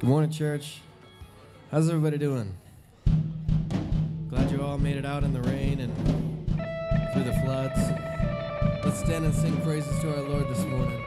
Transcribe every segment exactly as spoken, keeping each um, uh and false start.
Good morning, church. How's everybody doing? Glad you all made it out in the rain and through the floods. Let's stand and sing praises to our Lord this morning.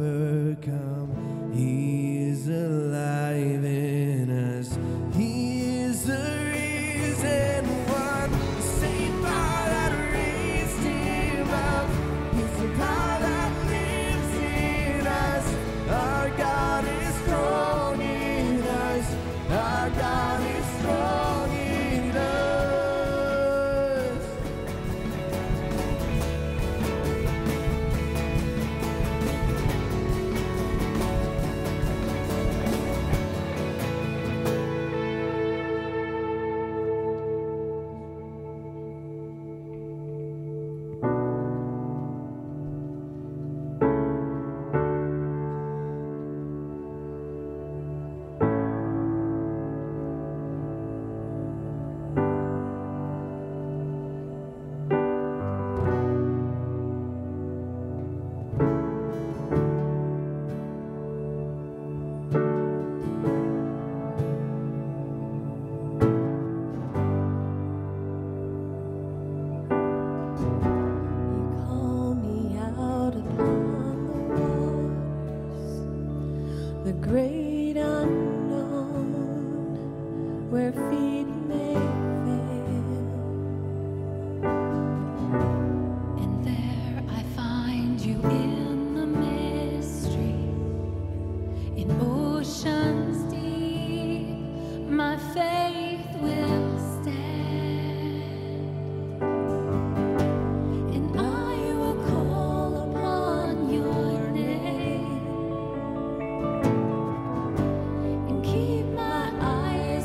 overcome. He is alive in us. He is the risen one, the same power that raised him up. He's the power that lives in us. Our God is strong in us. Our God is strong in us.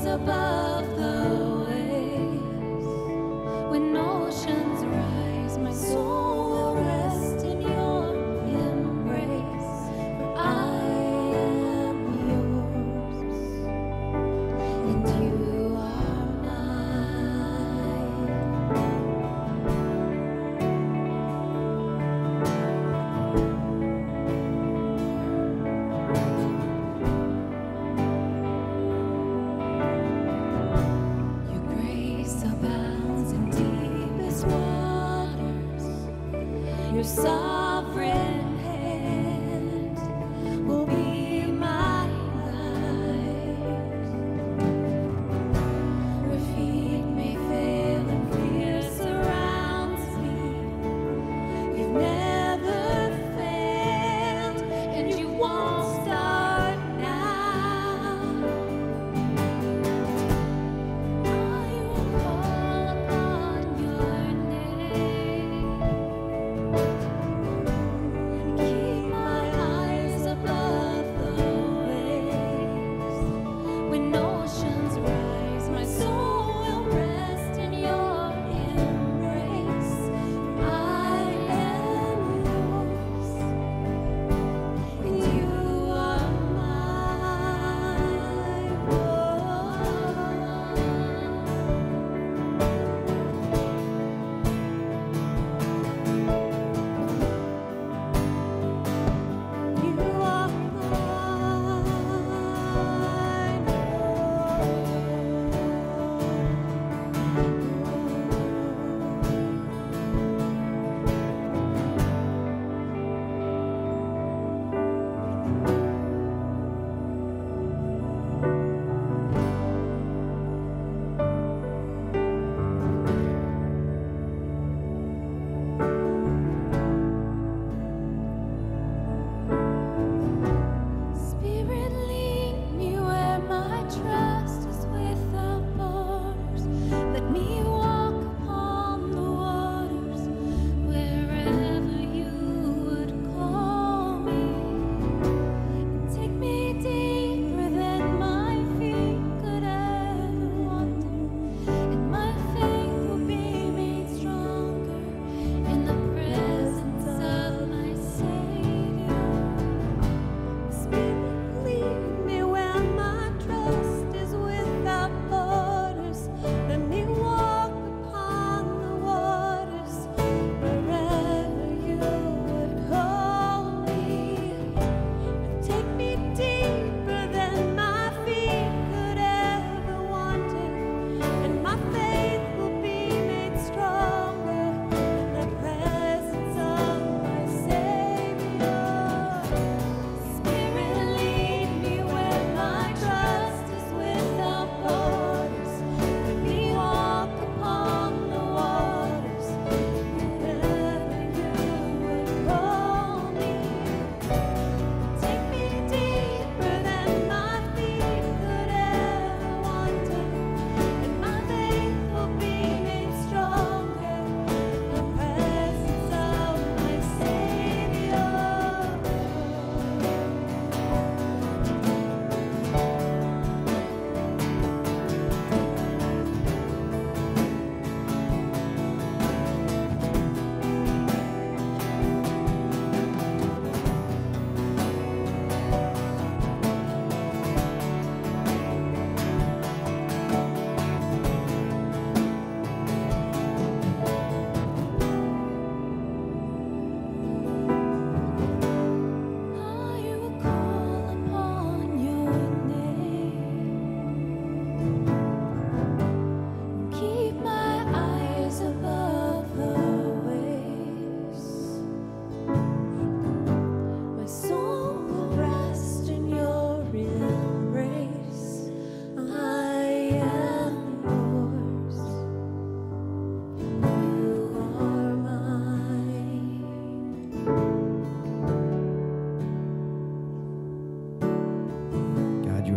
Above the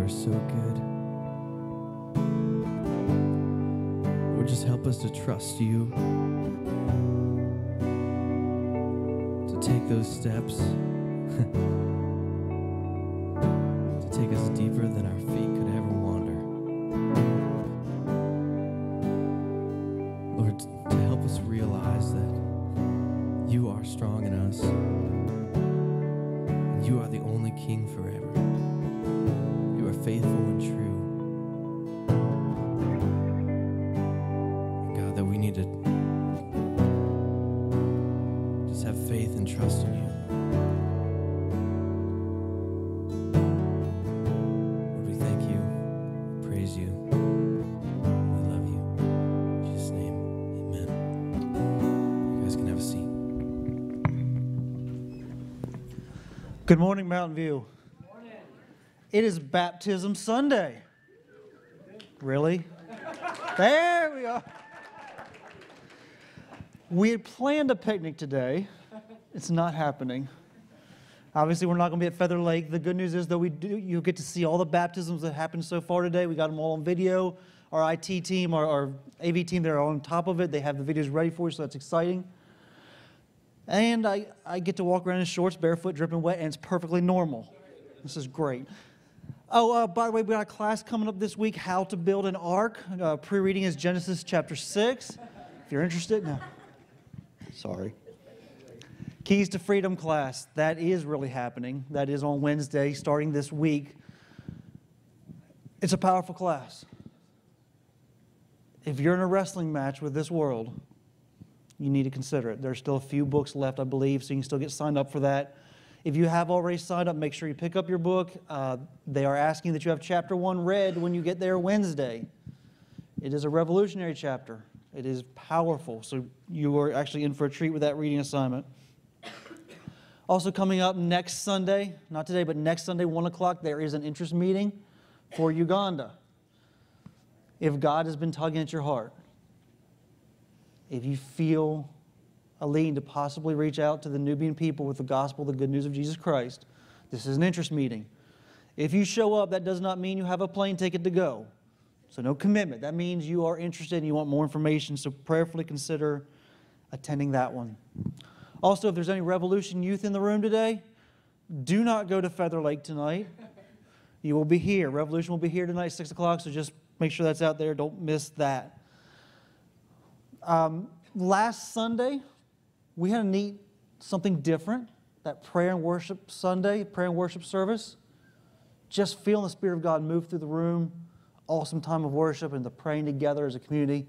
are so good. Lord, just help us to trust you, to take those steps, to take us deeper than our feet could ever wander. Lord, to help us realize that you are strong in us, and you are the only King forever. You are faithful and true. God, that we need to just have faith and trust in you. Good morning, Mountain View. Good morning. It is Baptism Sunday. Really? There we are. We had planned a picnic today. It's not happening. Obviously, we're not going to be at Feather Lake. The good news is, though, we do, you get to see all the baptisms that happened so far today. We got them all on video. Our I T team, our, our A V team, they're on top of it. They have the videos ready for you, so that's exciting. And I, I get to walk around in shorts, barefoot, dripping wet, and it's perfectly normal. This is great. Oh, uh, by the way, we got a class coming up this week, How to Build an Ark. Uh, pre-reading is Genesis chapter six. If you're interested, no. Sorry. Keys to Freedom class. That is really happening. That is on Wednesday, starting this week. It's a powerful class. If you're in a wrestling match with this world, you need to consider it. There's still a few books left, I believe, so you can still get signed up for that. If you have already signed up, make sure you pick up your book. Uh, they are asking that you have chapter one read when you get there Wednesday. It is a revolutionary chapter. It is powerful, so you are actually in for a treat with that reading assignment. Also coming up next Sunday, not today, but next Sunday, one o'clock, there is an interest meeting for Uganda. If God has been tugging at your heart, if you feel a lead to possibly reach out to the Nubian people with the gospel, the good news of Jesus Christ, this is an interest meeting. If you show up, that does not mean you have a plane ticket to go. So no commitment. That means you are interested and you want more information, so prayerfully consider attending that one. Also, if there's any Revolution youth in the room today, do not go to Feather Lake tonight. You will be here. Revolution will be here tonight at six o'clock, so just make sure that's out there. Don't miss that. Um, last Sunday, we had a neat, something different, that prayer and worship Sunday, prayer and worship service. Just feeling the Spirit of God move through the room, awesome time of worship and the praying together as a community.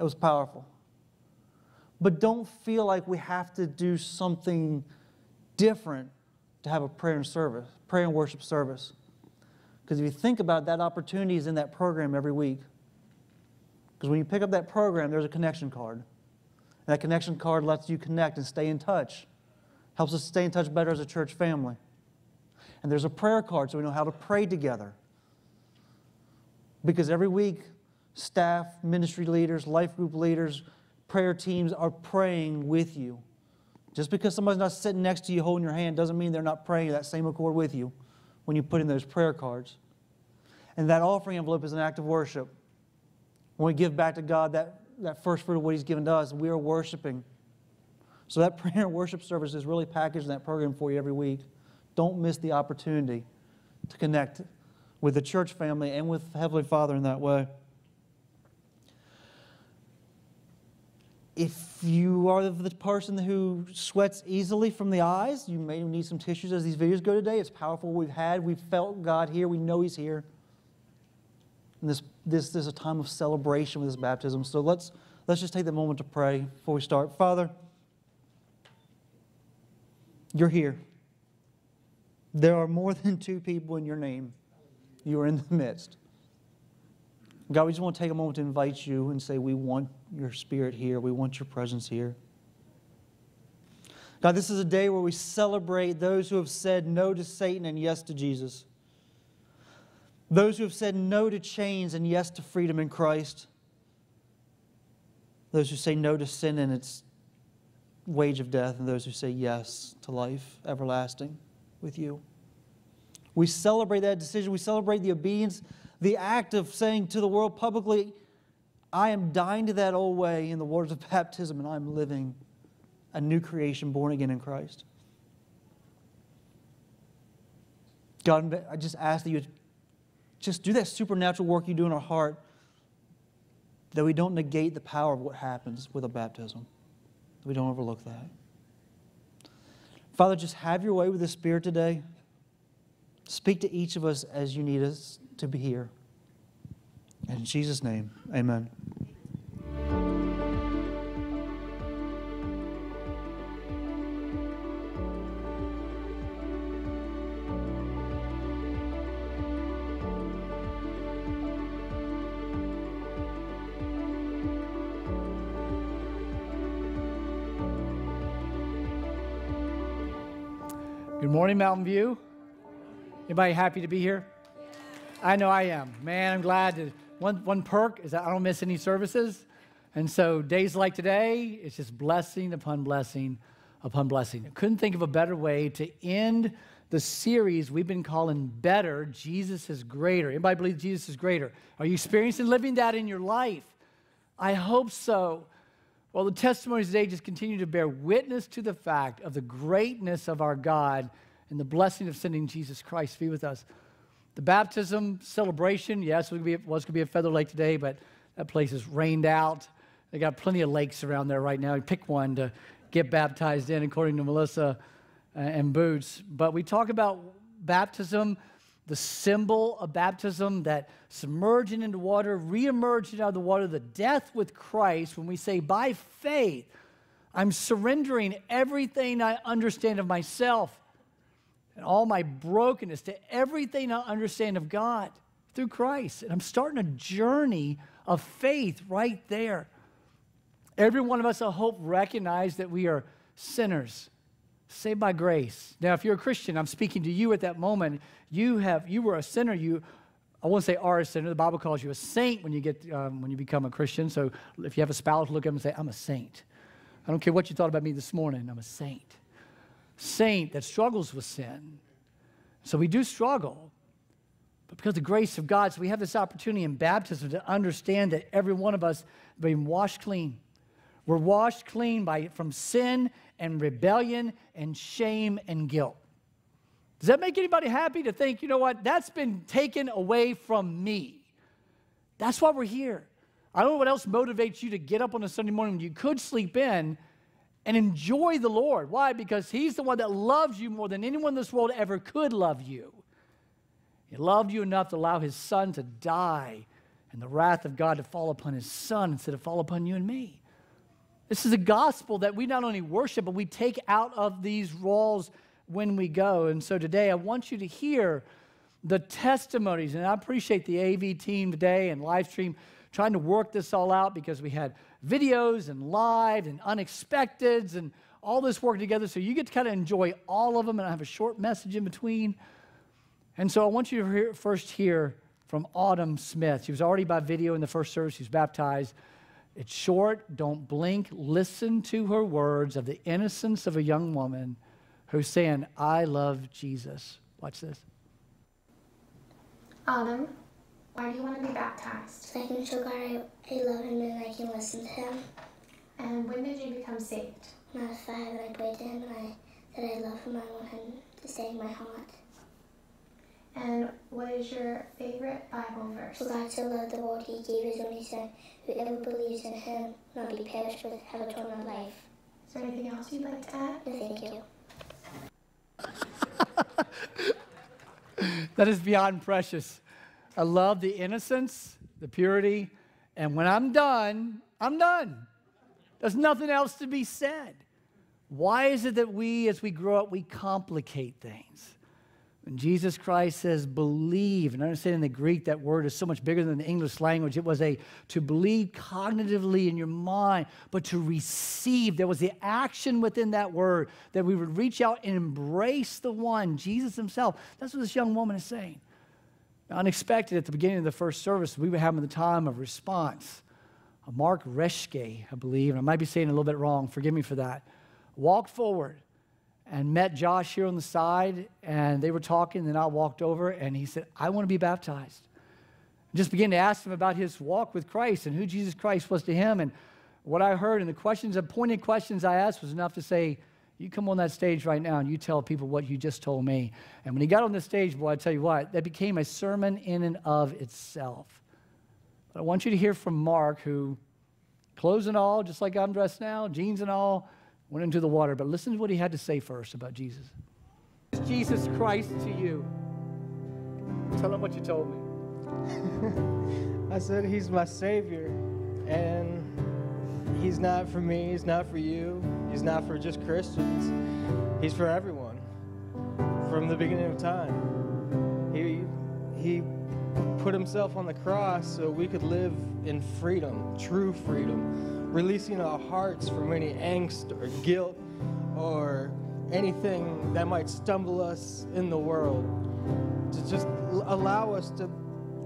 It was powerful. But don't feel like we have to do something different to have a prayer and service, prayer and worship service. Because if you think about it, that opportunity is in that program every week. Because when you pick up that program, there's a connection card. And that connection card lets you connect and stay in touch. Helps us stay in touch better as a church family. And there's a prayer card so we know how to pray together. Because every week, staff, ministry leaders, life group leaders, prayer teams are praying with you. Just because somebody's not sitting next to you holding your hand doesn't mean they're not praying that same accord with you when you put in those prayer cards. And that offering envelope is an act of worship. When we give back to God, that, that first fruit of what He's given to us, we are worshiping. So that prayer and worship service is really packaged in that program for you every week. Don't miss the opportunity to connect with the church family and with Heavenly Father in that way. If you are the person who sweats easily from the eyes, you may need some tissues as these videos go today. It's powerful what we've had. We've felt God here. We know He's here. And this, this, this is a time of celebration with this baptism. So let's, let's just take that moment to pray before we start. Father, you're here. There are more than two people in your name. You are in the midst. God, we just want to take a moment to invite you and say, we want your Spirit here. We want your presence here. God, this is a day where we celebrate those who have said no to Satan and yes to Jesus. Those who have said no to chains and yes to freedom in Christ. Those who say no to sin and its wage of death, and those who say yes to life everlasting with you. We celebrate that decision. We celebrate the obedience, the act of saying to the world publicly, I am dying to that old way in the waters of baptism, and I'm living a new creation born again in Christ. God, I just ask that you just do that supernatural work you do in our heart, that we don't negate the power of what happens with a baptism. We don't overlook that. Father, just have your way with the Spirit today. Speak to each of us as you need us to be here. And in Jesus' name, amen. Good morning, Mountain View. Anybody happy to be here? I know I am. Man, I'm glad to. One, one perk is that I don't miss any services. And so days like today, it's just blessing upon blessing upon blessing. I couldn't think of a better way to end the series we've been calling Better, Jesus is Greater. Anybody believe Jesus is greater? Are you experiencing living that in your life? I hope so. Well, the testimonies today just continue to bear witness to the fact of the greatness of our God and the blessing of sending Jesus Christ to be with us. The baptism celebration, yes, it was going to be at Feather Lake today, but that place is rained out. They got plenty of lakes around there right now. You pick one to get baptized in, according to Melissa and Boots. But we talk about baptism, the symbol of baptism, that submerging into water, re-emerging out of the water, the death with Christ, when we say, by faith, I'm surrendering everything I understand of myself and all my brokenness to everything I understand of God through Christ. And I'm starting a journey of faith right there. Every one of us, I hope, recognize that we are sinners, saved by grace. Now, if you're a Christian, I'm speaking to you at that moment. You have, you were a sinner. You, I won't say are a sinner. The Bible calls you a saint when you get, um, when you become a Christian. So if you have a spouse, look at them and say, I'm a saint. I don't care what you thought about me this morning. I'm a saint. Saint that struggles with sin. So we do struggle. But because of the grace of God, so we have this opportunity in baptism to understand that every one of us has been washed clean. We're washed clean by from sin and rebellion and shame and guilt. Does that make anybody happy to think, you know what, that's been taken away from me? That's why we're here. I don't know what else motivates you to get up on a Sunday morning when you could sleep in and enjoy the Lord. Why? Because he's the one that loves you more than anyone in this world ever could love you. He loved you enough to allow his son to die and the wrath of God to fall upon his son instead of fall upon you and me. This is a gospel that we not only worship, but we take out of these walls when we go. And so today, I want you to hear the testimonies. And I appreciate the A V team today and live stream trying to work this all out, because we had videos and live and unexpecteds and all this work together. So you get to kind of enjoy all of them, and I have a short message in between. And so I want you to hear, first hear from Autumn Smith. She was already by video in the first service. She was baptized. It's short. Don't blink. Listen to her words of the innocence of a young woman who's saying, I love Jesus. Watch this. Autumn, why do you want to be baptized? So I can show God I, I love him and I can listen to him. And when did you become saved? When I was five, and I prayed to him and I said I love him. I want him to stay in my heart. And what is your favorite Bible verse? For God so loved the world, he gave his only son. Whoever believes in him will not be perished but have eternal life. Is there anything else you'd like to add? No, thank you. That is beyond precious. I love the innocence, the purity, and when I'm done, I'm done. There's nothing else to be said. Why is it that we, as we grow up, we complicate things? When Jesus Christ says, believe, and understand in the Greek that word is so much bigger than the English language. It was a to believe cognitively in your mind, but to receive. There was the action within that word that we would reach out and embrace the one, Jesus himself. That's what this young woman is saying. Unexpected at the beginning of the first service, we were having the time of response. Mark Reschke, I believe, and I might be saying it a little bit wrong, forgive me for that, walked forward and met Josh here on the side, and they were talking, and I walked over, and he said, I want to be baptized. I just began to ask him about his walk with Christ and who Jesus Christ was to him, and what I heard and the questions, and pointed questions I asked was enough to say, you come on that stage right now and you tell people what you just told me. And when he got on the stage, boy, I tell you what, that became a sermon in and of itself. But I want you to hear from Mark, who, clothes and all, just like I'm dressed now, jeans and all, went into the water. But listen to what he had to say first about Jesus. Is Jesus Christ to you? Tell him what you told me. I said, he's my Savior, and he's not for me, he's not for you, he's not for just Christians, he's for everyone. From the beginning of time, he, he put himself on the cross so we could live in freedom, true freedom, releasing our hearts from any angst or guilt or anything that might stumble us in the world, to just allow us to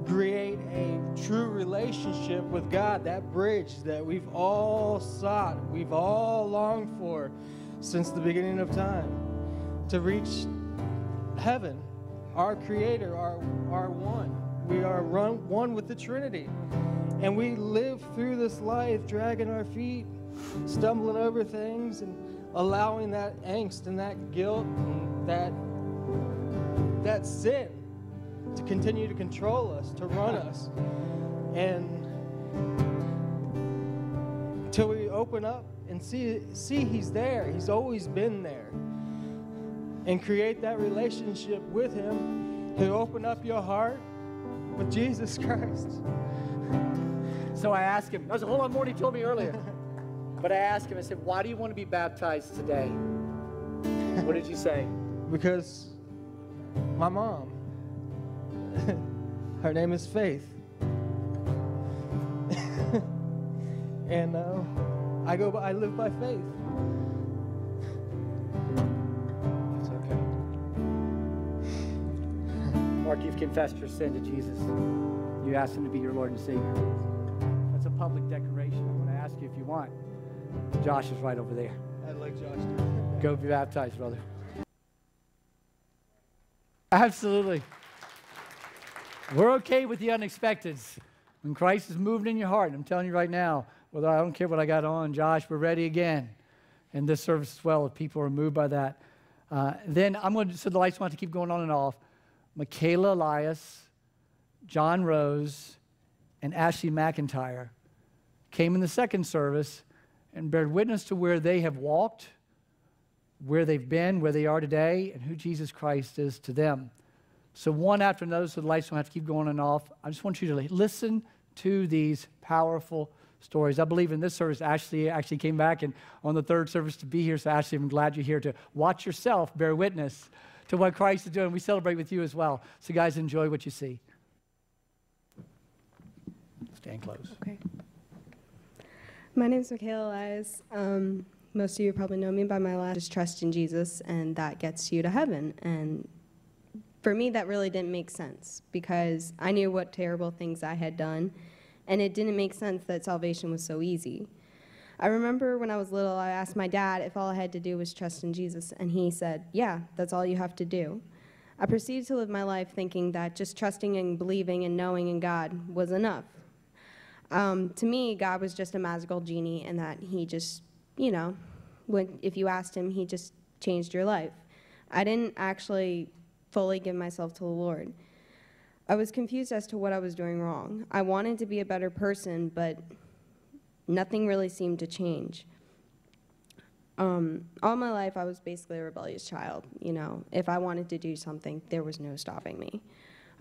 create a true relationship with God, that bridge that we've all sought, we've all longed for since the beginning of time, to reach heaven, our Creator, our, our one. We are run, one with the Trinity, and we live through this life dragging our feet, stumbling over things, and allowing that angst and that guilt and that, that sin to continue to control us, to run us, and till we open up and see see he's there, he's always been there, and create that relationship with him. He'll open up your heart with Jesus Christ. So I asked him, there's a whole lot more than he told me earlier, but I asked him, I said, why do you want to be baptized today? What did you say? Because my mom, her name is Faith. And uh, I go by, I live by faith. It's okay. Mark, you've confessed your sin to Jesus. You asked him to be your Lord and Savior. That's a public declaration. I want to ask you if you want. Josh is right over there. I'd like Josh to. Go be baptized, brother. Absolutely. We're okay with the unexpecteds. When Christ is moving in your heart, and I'm telling you right now, whether I don't care what I got on, Josh, we're ready again. And this service as well, if people are moved by that. Uh, then I'm going to, so the lights want to keep going on and off. Mikhail Elias, John Rose, and Ashley McIntyre came in the second service and bear witness to where they have walked, where they've been, where they are today, and who Jesus Christ is to them. So one after another, so the lights don't have to keep going and off. I just want you to listen to these powerful stories. I believe in this service, Ashley actually came back and on the third service to be here. So Ashley, I'm glad you're here to watch yourself bear witness to what Christ is doing. We celebrate with you as well. So guys, enjoy what you see. Stand close. Okay. My name is Mikhail Elias. Um, most of you probably know me by my last. Just trust in Jesus, and that gets you to heaven. And for me, that really didn't make sense, because I knew what terrible things I had done, and it didn't make sense that salvation was so easy. I remember when I was little, I asked my dad if all I had to do was trust in Jesus, and he said, yeah, that's all you have to do. I proceeded to live my life thinking that just trusting and believing and knowing in God was enough. Um, to me, God was just a magical genie, and that he just, you know, when, if you asked him, he just changed your life. I didn't actually fully give myself to the Lord. I was confused as to what I was doing wrong. I wanted to be a better person, but nothing really seemed to change. Um, all my life, I was basically a rebellious child. You know, if I wanted to do something, there was no stopping me.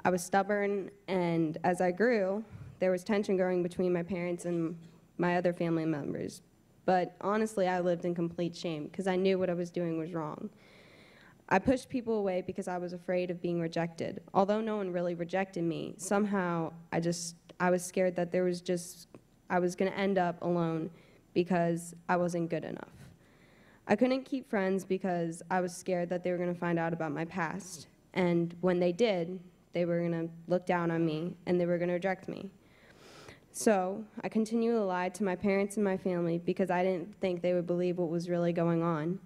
I was stubborn, and as I grew, there was tension growing between my parents and my other family members. But honestly, I lived in complete shame, because I knew what I was doing was wrong. I pushed people away because I was afraid of being rejected. Although no one really rejected me, somehow I just, I was scared that there was just, I was gonna end up alone because I wasn't good enough. I couldn't keep friends because I was scared that they were gonna find out about my past. And when they did, they were gonna look down on me and they were gonna reject me. So I continued to lie to my parents and my family because I didn't think they would believe what was really going on.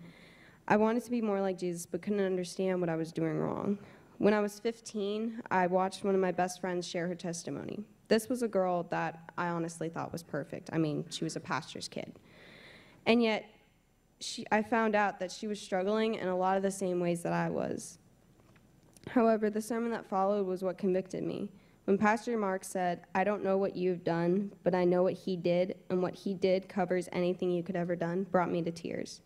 I wanted to be more like Jesus, but couldn't understand what I was doing wrong. When I was fifteen, I watched one of my best friends share her testimony. This was a girl that I honestly thought was perfect. I mean, she was a pastor's kid. And yet, she, I found out that she was struggling in a lot of the same ways that I was. However, the sermon that followed was what convicted me. When Pastor Mark said, "I don't know what you've done, but I know what he did, and what he did covers anything you could ever done," brought me to tears.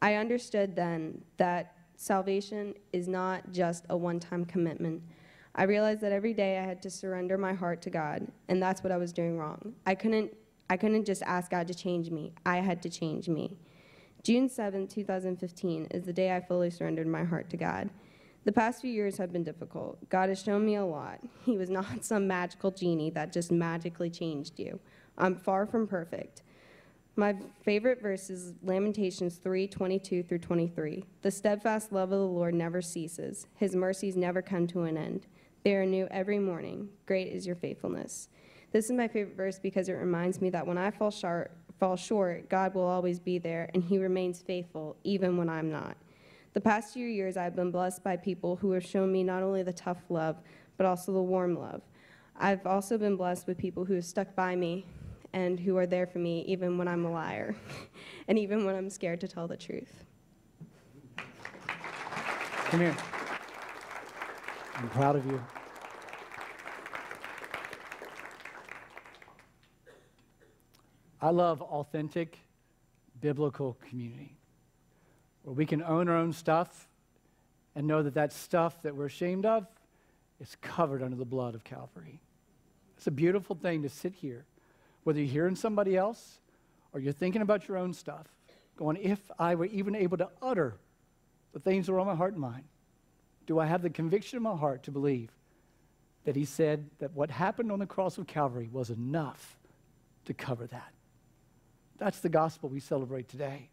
I understood then that salvation is not just a one-time commitment. I realized that every day I had to surrender my heart to God, and that's what I was doing wrong. I couldn't, I couldn't just ask God to change me. I had to change me. June seventh, two thousand fifteen is the day I fully surrendered my heart to God. The past few years have been difficult. God has shown me a lot. He was not some magical genie that just magically changed you. I'm far from perfect. My favorite verse is Lamentations three, twenty-two through twenty-three. The steadfast love of the Lord never ceases. His mercies never come to an end. They are new every morning. Great is your faithfulness. This is my favorite verse because it reminds me that when I fall short, fall short, God will always be there, and he remains faithful even when I'm not. The past few years, I've been blessed by people who have shown me not only the tough love, but also the warm love. I've also been blessed with people who have stuck by me and who are there for me even when I'm a liar, and even when I'm scared to tell the truth. Come here. I'm proud of you. I love authentic, biblical community, where we can own our own stuff and know that that stuff that we're ashamed of is covered under the blood of Calvary. It's a beautiful thing to sit here, whether you're hearing somebody else or you're thinking about your own stuff, going, if I were even able to utter the things that were on my heart and mind, do I have the conviction in my heart to believe that he said that what happened on the cross of Calvary was enough to cover that? That's the gospel we celebrate today.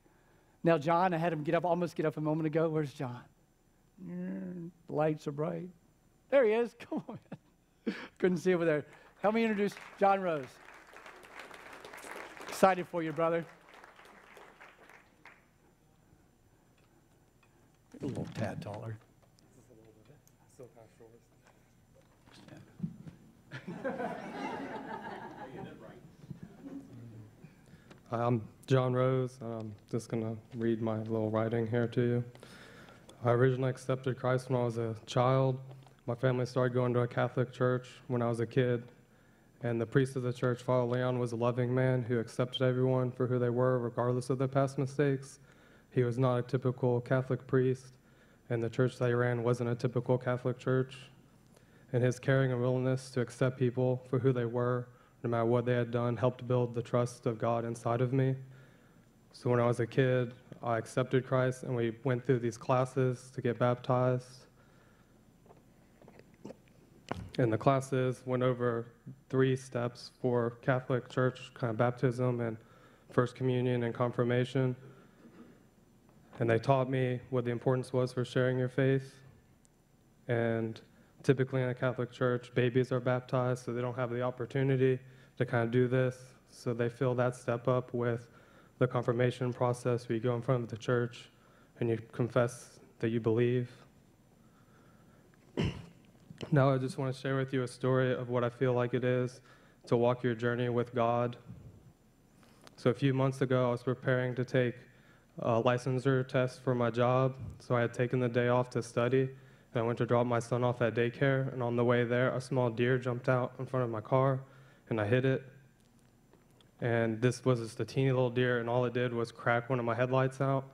Now, John, I had him get up, almost get up a moment ago. Where's John? The lights are bright. There he is. Come on, man. Couldn't see over there. Help me introduce John Rose. Excited for you, brother. A little tad taller. Still kind of short. Hi, I'm John Rose. I'm just going to read my little writing here to you. I originally accepted Christ when I was a child. My family started going to a Catholic church when I was a kid. And the priest of the church, Father Leon, was a loving man who accepted everyone for who they were, regardless of their past mistakes. He was not a typical Catholic priest, and the church that he ran wasn't a typical Catholic church. And his caring and willingness to accept people for who they were, no matter what they had done, helped build the trust of God inside of me. So when I was a kid, I accepted Christ, and we went through these classes to get baptized. And the classes went over three steps for Catholic Church kind of baptism and First Communion and Confirmation. And they taught me what the importance was for sharing your faith. And typically in a Catholic church, babies are baptized, so they don't have the opportunity to kind of do this. So they fill that step up with the confirmation process where you go in front of the church and you confess that you believe. Now I just want to share with you a story of what I feel like it is to walk your journey with God. So a few months ago, I was preparing to take a licensure test for my job. So I had taken the day off to study, and I went to drop my son off at daycare. And on the way there, a small deer jumped out in front of my car, and I hit it. And this was just a teeny little deer, and all it did was crack one of my headlights out.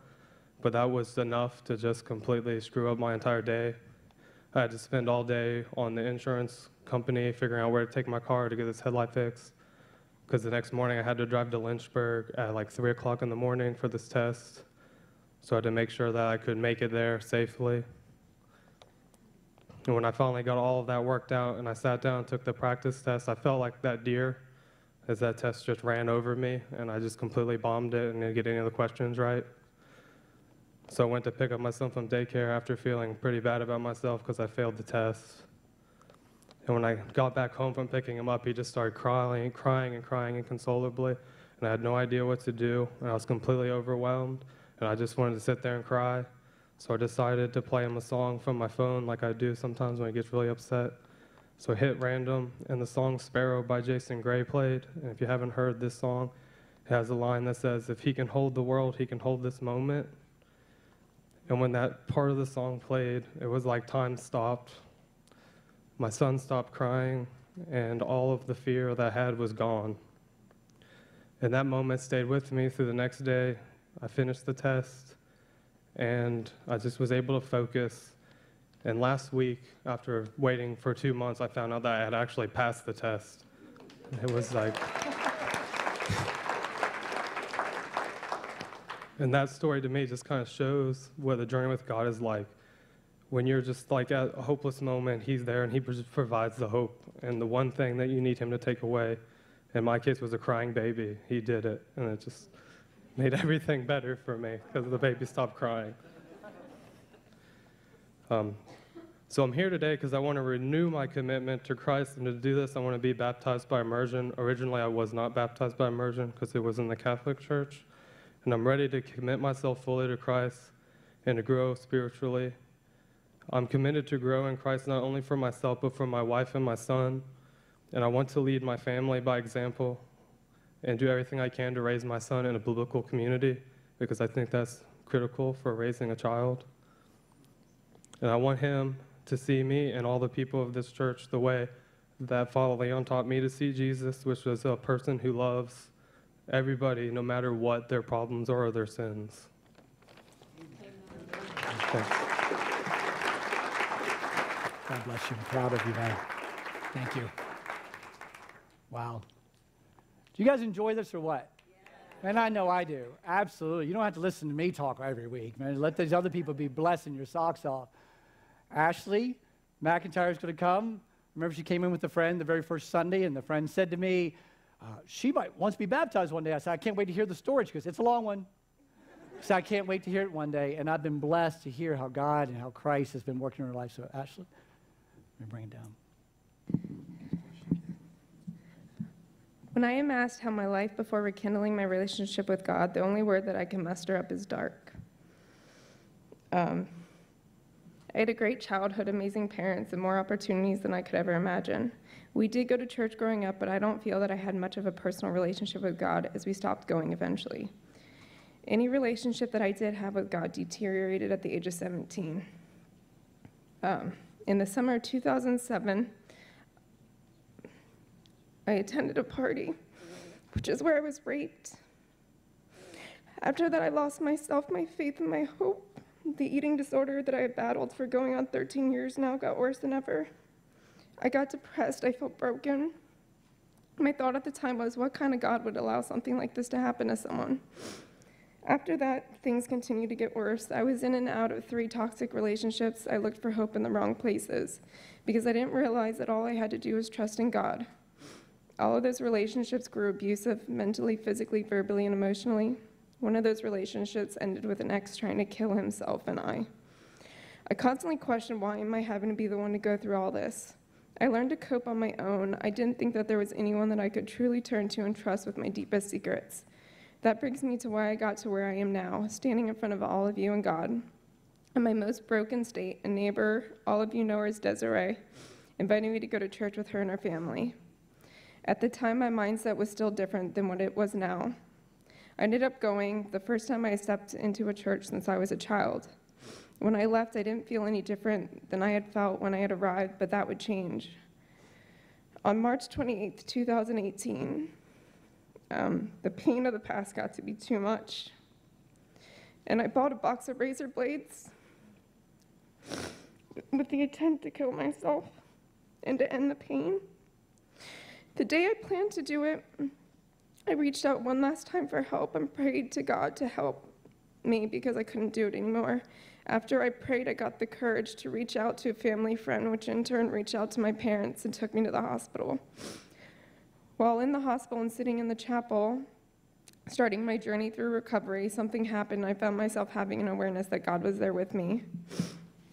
But that was enough to just completely screw up my entire day. I had to spend all day on the insurance company figuring out where to take my car to get this headlight fixed, because the next morning I had to drive to Lynchburg at like three o'clock in the morning for this test. So I had to make sure that I could make it there safely. And when I finally got all of that worked out and I sat down and took the practice test, I felt like that deer as that test just ran over me, and I just completely bombed it and didn't get any of the questions right. So I went to pick up my son from daycare after feeling pretty bad about myself because I failed the test. And when I got back home from picking him up, he just started crying and crying and crying inconsolably. And I had no idea what to do, and I was completely overwhelmed. and I just wanted to sit there and cry. So I decided to play him a song from my phone like I do sometimes when he gets really upset. So I hit random, and the song Sparrow by Jason Gray played. And if you haven't heard this song, it has a line that says, if he can hold the world, he can hold this moment. And when that part of the song played, it was like time stopped. My son stopped crying, and all of the fear that I had was gone. And that moment stayed with me through the next day. I finished the test, and I just was able to focus. And last week, after waiting for two months, I found out that I had actually passed the test. It was like... And that story to me just kind of shows what the journey with God is like. When you're just like at a hopeless moment, he's there and he provides the hope. And the one thing that you need him to take away, in my case, was a crying baby. He did it, and it just made everything better for me because the baby stopped crying. Um, so I'm here today because I want to renew my commitment to Christ, and to do this I want to be baptized by immersion. Originally I was not baptized by immersion because it was in the Catholic Church, and I'm ready to commit myself fully to Christ and to grow spiritually. I'm committed to grow in Christ not only for myself but for my wife and my son, and I want to lead my family by example and do everything I can to raise my son in a biblical community, because I think that's critical for raising a child. And I want him to see me and all the people of this church the way that Father Leon taught me to see Jesus, which was a person who loves everybody, no matter what their problems are or their sins. Thanks. God bless you. I'm proud of you, man. Thank you. Wow. Do you guys enjoy this or what? And I know I do. Absolutely. You don't have to listen to me talk every week, man. Let these other people be blessing your socks off. Ashley McIntyre is going to come. Remember, she came in with a friend the very first Sunday, and the friend said to me, uh, she might once be baptized one day. I said, I can't wait to hear the story. She goes, it's a long one. So I can't wait to hear it one day. And I've been blessed to hear how God and how Christ has been working in her life. So, Ashley, let me bring it down. When I am asked how my life before rekindling my relationship with God, the only word that I can muster up is dark. Um, I had a great childhood, amazing parents, and more opportunities than I could ever imagine. We did go to church growing up, but I don't feel that I had much of a personal relationship with God, as we stopped going eventually. Any relationship that I did have with God deteriorated at the age of seventeen. Um, in the summer of two thousand seven, I attended a party, which is where I was raped. After that, I lost myself, my faith, and my hope. The eating disorder that I had battled for going on thirteen years now got worse than ever. I got depressed. I felt broken. My thought at the time was, what kind of God would allow something like this to happen to someone? After that, things continued to get worse. I was in and out of three toxic relationships. I looked for hope in the wrong places because I didn't realize that all I had to do was trust in God. All of those relationships grew abusive, mentally, physically, verbally, and emotionally. One of those relationships ended with an ex trying to kill himself and I. I constantly questioned, why am I having to be the one to go through all this? I learned to cope on my own. I didn't think that there was anyone that I could truly turn to and trust with my deepest secrets. That brings me to why I got to where I am now, standing in front of all of you and God. In my most broken state, a neighbor all of you know her as Desiree invited me to go to church with her and her family. At the time, my mindset was still different than what it was now. I ended up going the first time I stepped into a church since I was a child. When I left, I didn't feel any different than I had felt when I had arrived, but that would change. On March twenty-eighth, two thousand eighteen, um, the pain of the past got to be too much, and I bought a box of razor blades with the intent to kill myself and to end the pain. The day I planned to do it, I reached out one last time for help and prayed to God to help me because I couldn't do it anymore. After I prayed, I got the courage to reach out to a family friend, which in turn reached out to my parents and took me to the hospital. While in the hospital and sitting in the chapel, starting my journey through recovery, something happened. I found myself having an awareness that God was there with me.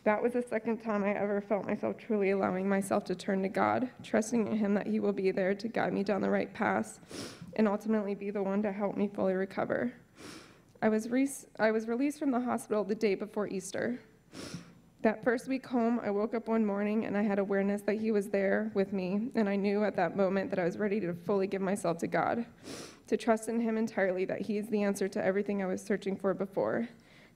That was the second time I ever felt myself truly allowing myself to turn to God, trusting in him that he will be there to guide me down the right path and ultimately be the one to help me fully recover. I was, re I was released from the hospital the day before Easter. That first week home, I woke up one morning and I had awareness that he was there with me, and I knew at that moment that I was ready to fully give myself to God, to trust in him entirely, that he is the answer to everything I was searching for before.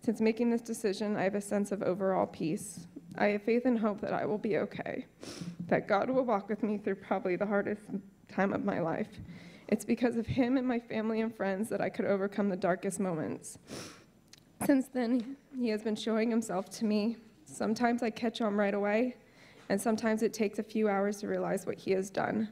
Since making this decision, I have a sense of overall peace. I have faith and hope that I will be okay, that God will walk with me through probably the hardest time of my life. It's because of him and my family and friends that I could overcome the darkest moments. Since then, he has been showing himself to me. Sometimes I catch on right away, and sometimes it takes a few hours to realize what he has done.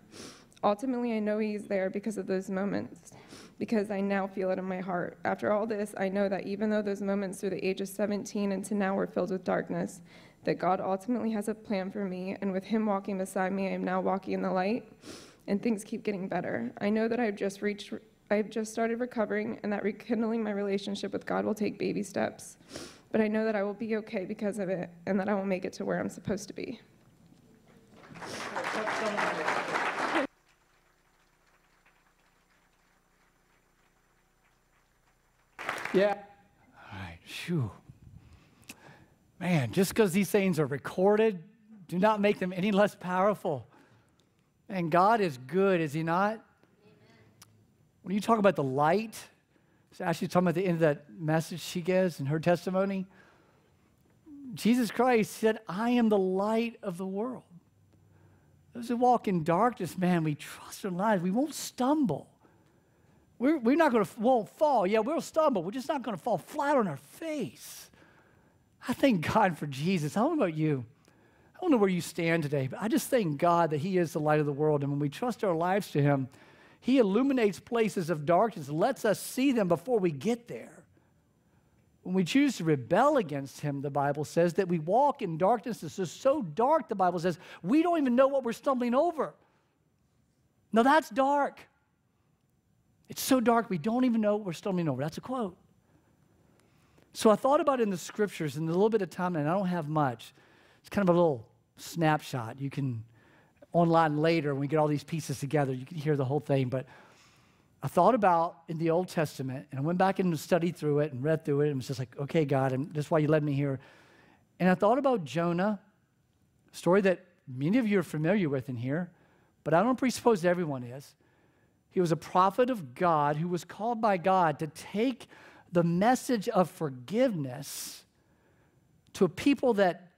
Ultimately, I know he's there because of those moments, because I now feel it in my heart. After all this, I know that even though those moments through the age of seventeen and to now were filled with darkness, that God ultimately has a plan for me, and with him walking beside me, I am now walking in the light, and things keep getting better. I know that I've just reached, I've just started recovering, and that rekindling my relationship with God will take baby steps, but I know that I will be okay because of it, and that I will make it to where I'm supposed to be. Yeah. All right. Shoo. Man, just because these things are recorded, do not make them any less powerful. And God is good, is he not? Amen. When you talk about the light, so Ashley's talking about the end of that message she gives in her testimony. Jesus Christ said, I am the light of the world. Those who walk in darkness, man, we trust in lies. We won't stumble. We're, we're not going to, won't fall. Yeah, we'll stumble. We're just not going to fall flat on our face. I thank God for Jesus. I don't know about you. I don't know where you stand today, but I just thank God that he is the light of the world. And when we trust our lives to him, he illuminates places of darkness, lets us see them before we get there. When we choose to rebel against him, the Bible says that we walk in darkness. This is so dark, the Bible says, we don't even know what we're stumbling over. Now that's dark. It's so dark, we don't even know what we're stumbling over. That's a quote. So I thought about it in the scriptures in a little bit of time, and I don't have much. It's kind of a little snapshot. You can, online later, when we get all these pieces together, you can hear the whole thing. But I thought about in the Old Testament, and I went back and studied through it and read through it, and it was just like, okay, God, and that's why you led me here. And I thought about Jonah, a story that many of you are familiar with in here, but I don't presuppose everyone is. He was a prophet of God who was called by God to take the message of forgiveness to a people that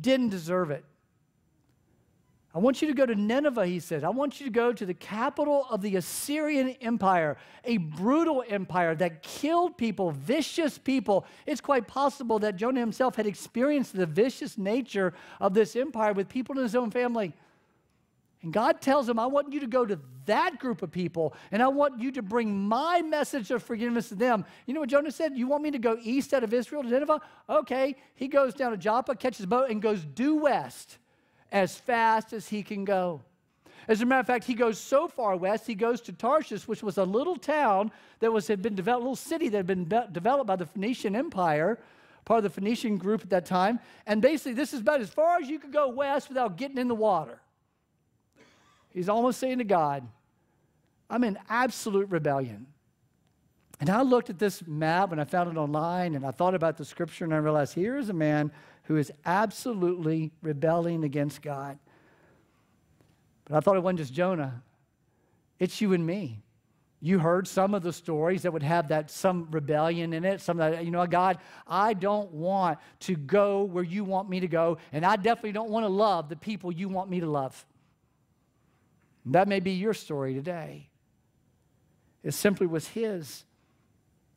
didn't deserve it. I want you to go to Nineveh, he said. I want you to go to the capital of the Assyrian Empire, a brutal empire that killed people, vicious people. It's quite possible that Jonah himself had experienced the vicious nature of this empire with people in his own family. And God tells him, I want you to go to that group of people, and I want you to bring my message of forgiveness to them. You know what Jonah said? You want me to go east out of Israel to Nineveh? Okay. He goes down to Joppa, catches a boat, and goes due west as fast as he can go. As a matter of fact, he goes so far west, he goes to Tarsus, which was a little town that was, had been developed, a little city that had been developed by the Phoenician Empire, part of the Phoenician group at that time. And basically, this is about as far as you could go west without getting in the water. He's almost saying to God, I'm in absolute rebellion. And I looked at this map, and I found it online, and I thought about the scripture, and I realized here is a man who is absolutely rebelling against God. But I thought it wasn't just Jonah. It's you and me. You heard some of the stories that would have that some rebellion in it. Some that, you know, God, I don't want to go where you want me to go, and I definitely don't want to love the people you want me to love. That may be your story today. It simply was his.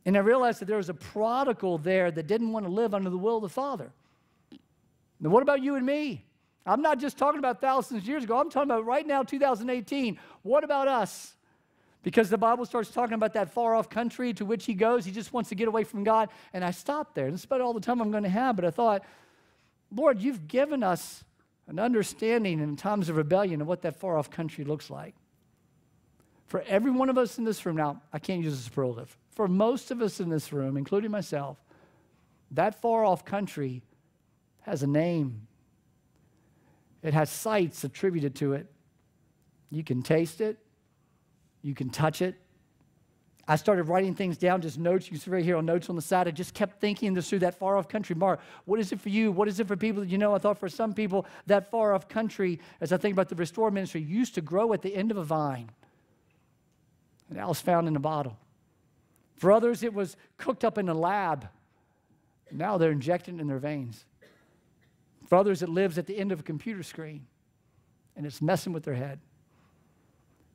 And I realized that there was a prodigal there that didn't want to live under the will of the Father. Now, what about you and me? I'm not just talking about thousands of years ago. I'm talking about right now, two thousand eighteen. What about us? Because the Bible starts talking about that far-off country to which he goes. He just wants to get away from God. And I stopped there. This is about all the time I'm going to have. But I thought, Lord, you've given us an understanding in times of rebellion of what that far-off country looks like. For every one of us in this room, now, I can't use a superlative. For most of us in this room, including myself, that far-off country has a name. It has sights attributed to it. You can taste it. You can touch it. I started writing things down, just notes. You can see right here on notes on the side. I just kept thinking this through that far-off country. Mark, what is it for you? What is it for people that you know? I thought for some people, that far-off country, as I think about the Restore ministry, used to grow at the end of a vine. And that was found in a bottle. For others, it was cooked up in a lab. Now they're injecting it in their veins. For others, it lives at the end of a computer screen, and it's messing with their head.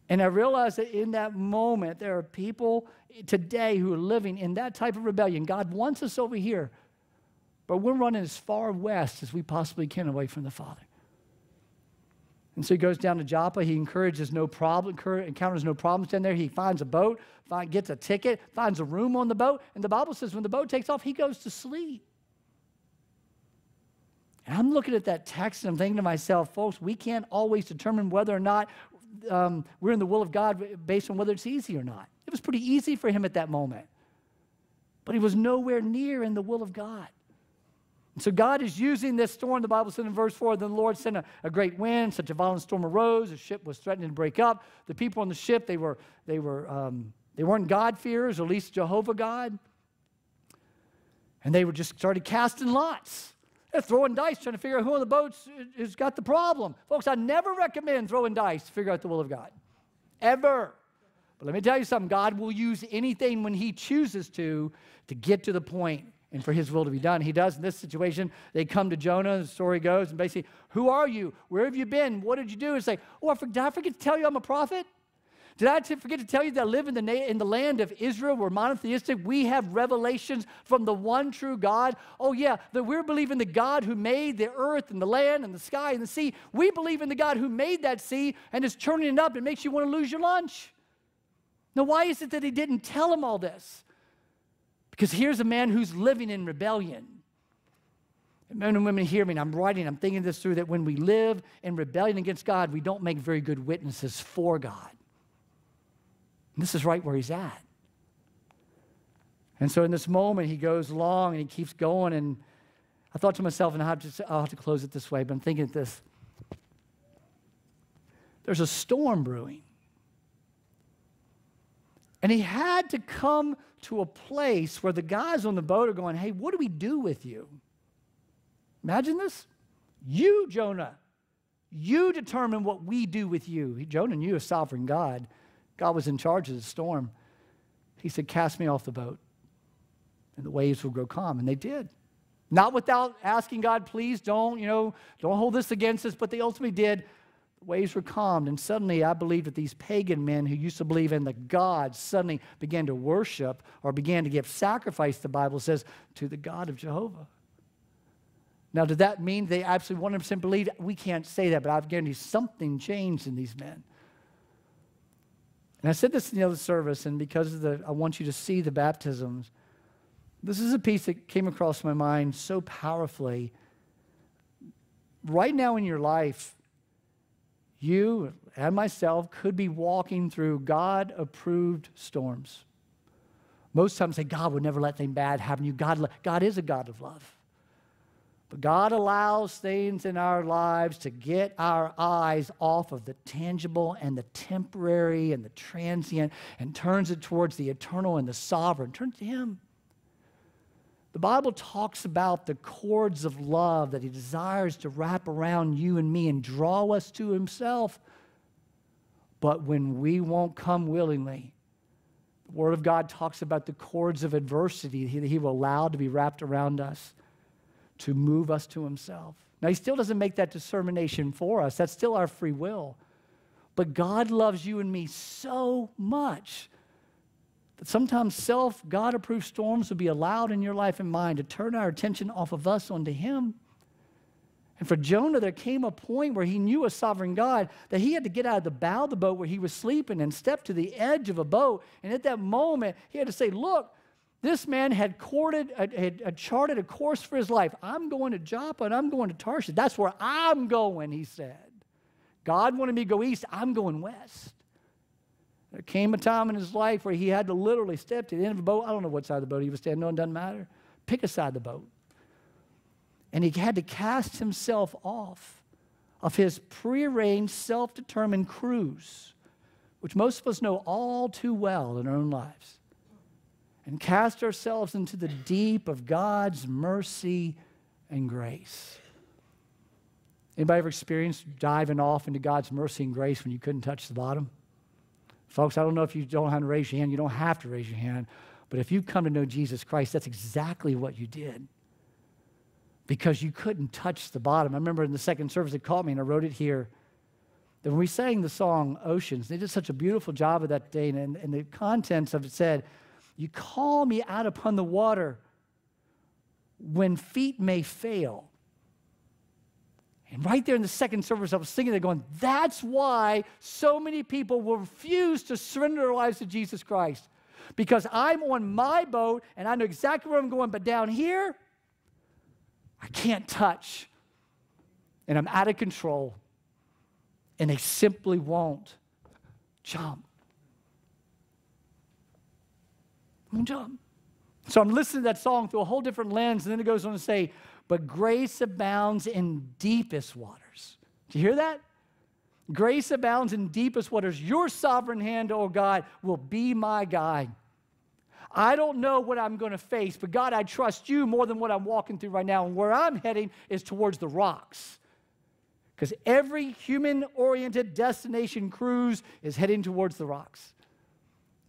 And I realized that in that moment, there are people today who are living in that type of rebellion. God wants us over here, but we're running as far west as we possibly can away from the Father. And so he goes down to Joppa. He encounters no problem, encounters no problems down there. He finds a boat, find, gets a ticket, finds a room on the boat. And the Bible says when the boat takes off, he goes to sleep. And I'm looking at that text and I'm thinking to myself, folks, we can't always determine whether or not um, we're in the will of God based on whether it's easy or not. It was pretty easy for him at that moment. But he was nowhere near in the will of God. So God is using this storm. The Bible said in verse four, then the Lord sent a, a great wind. Such a violent storm arose. The ship was threatening to break up. The people on the ship, they, were, they, were, um, they weren't God-fearers, or at least Jehovah God. And they were just started casting lots. They're throwing dice, trying to figure out who on the boats has got the problem. Folks, I never recommend throwing dice to figure out the will of God. Ever. But let me tell you something. God will use anything when he chooses to, to get to the point and for his will to be done. He does in this situation. They come to Jonah, the story goes, and basically, who are you? Where have you been? What did you do? It's like, oh, I forgot, did I forget to tell you I'm a prophet? Did I forget to tell you that I live in the, in the land of Israel? We're monotheistic. We have revelations from the one true God. Oh, yeah, that we're believing the God who made the earth and the land and the sky and the sea. We believe in the God who made that sea and is churning it up and makes you want to lose your lunch. Now, why is it that he didn't tell him all this? Because here's a man who's living in rebellion. And men and women, hear me. I'm writing, I'm thinking this through, that when we live in rebellion against God, we don't make very good witnesses for God. And this is right where he's at. And so in this moment, he goes along and he keeps going. And I thought to myself, and I'll have to, I'll have to close it this way, but I'm thinking this. There's a storm brewing. And he had to come to a place where the guys on the boat are going, hey, what do we do with you? Imagine this. You, Jonah, you determine what we do with you. Jonah knew a sovereign God. God was in charge of the storm. He said, cast me off the boat, and the waves will grow calm. And they did. Not without asking God, please don't, you know, don't hold this against us, but they ultimately did. Waves were calmed, and suddenly I believe that these pagan men who used to believe in the gods suddenly began to worship or began to give sacrifice, the Bible says, to the God of Jehovah. Now, did that mean they absolutely one hundred percent believed? We can't say that, but I've guarantee something changed in these men. And I said this in the other service, and because of the, I want you to see the baptisms. This is a piece that came across my mind so powerfully. Right now in your life, you and myself could be walking through God-approved storms. Most times say, God would never let anything bad happen to you. God, God is a God of love. But God allows things in our lives to get our eyes off of the tangible and the temporary and the transient and turns it towards the eternal and the sovereign. Turn to him. The Bible talks about the cords of love that he desires to wrap around you and me and draw us to himself. But when we won't come willingly, the Word of God talks about the cords of adversity that he will allow to be wrapped around us to move us to himself. Now, he still doesn't make that determination for us. That's still our free will. But God loves you and me so much that sometimes self, God-approved storms will be allowed in your life and mine to turn our attention off of us onto him. And for Jonah, there came a point where he knew a sovereign God that he had to get out of the bow of the boat where he was sleeping and step to the edge of a boat. And at that moment, he had to say, look, this man had, courted, had, had charted a course for his life. I'm going to Joppa and I'm going to Tarsus. That's where I'm going, he said. God wanted me to go east. I'm going west. There came a time in his life where he had to literally step to the end of a boat. I don't know what side of the boat he was standing on. It doesn't matter. Pick a side of the boat. And he had to cast himself off of his prearranged, self-determined cruise, which most of us know all too well in our own lives. and cast ourselves into the deep of God's mercy and grace. Anybody ever experienced diving off into God's mercy and grace when you couldn't touch the bottom? Folks, I don't know if you don't have to raise your hand. You don't have to raise your hand. But if you've come to know Jesus Christ, that's exactly what you did. Because you couldn't touch the bottom. I remember in the second service, it called me, and I wrote it here. That when we sang the song Oceans, they did such a beautiful job of that day. And, and the contents of it said, you call me out upon the water when feet may fail. And right there in the second service, I was singing, they're going, that's why so many people will refuse to surrender their lives to Jesus Christ. Because I'm on my boat, and I know exactly where I'm going, but down here, I can't touch. And I'm out of control. And they simply won't jump. Won't jump. So I'm listening to that song through a whole different lens, and then it goes on to say, but grace abounds in deepest waters. Do you hear that? Grace abounds in deepest waters. Your sovereign hand, oh God, will be my guide. I don't know what I'm going to face, but God, I trust you more than what I'm walking through right now. And where I'm heading is towards the rocks. Because every human-oriented destination cruise is heading towards the rocks.